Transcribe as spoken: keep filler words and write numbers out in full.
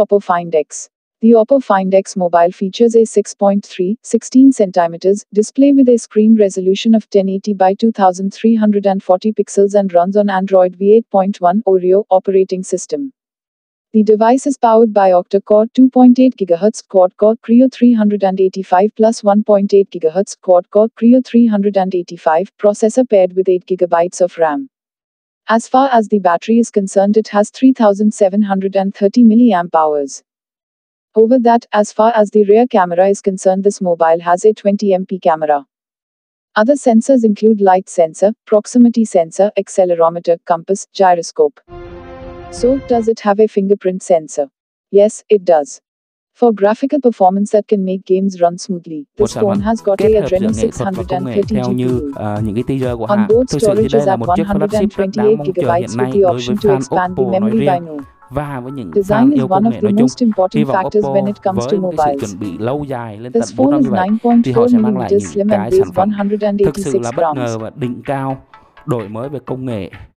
Oppo Find X. The Oppo Find X mobile features a six point three, sixteen centimeters display with a screen resolution of ten eighty by twenty-three forty pixels and runs on Android V eight point one Oreo operating system. The device is powered by octa-core two point eight gigahertz quad-core Kryo three eighty-five plus one point eight gigahertz quad-core Kryo three eighty-five processor paired with eight gigabytes of RAM. As far as the battery is concerned, it has three thousand seven hundred thirty milliamp hours. Over that, as far as the rear camera is concerned, this mobile has a twenty megapixel camera. Other sensors include light sensor, proximity sensor, accelerometer, compass, gyroscope. So, does it have a fingerprint sensor? Yes, it does. For graphical performance that can make games run smoothly, this phone has got a Adreno six thirty G P U. Onboard storage is at one hundred twenty-eight gigabytes with the option to expand the memory by no. Design is one of the most important factors when it comes to mobiles. This phone is nine point four millimeters slim and weighs one hundred eighty-six grams. Đổi mới về công nghệ.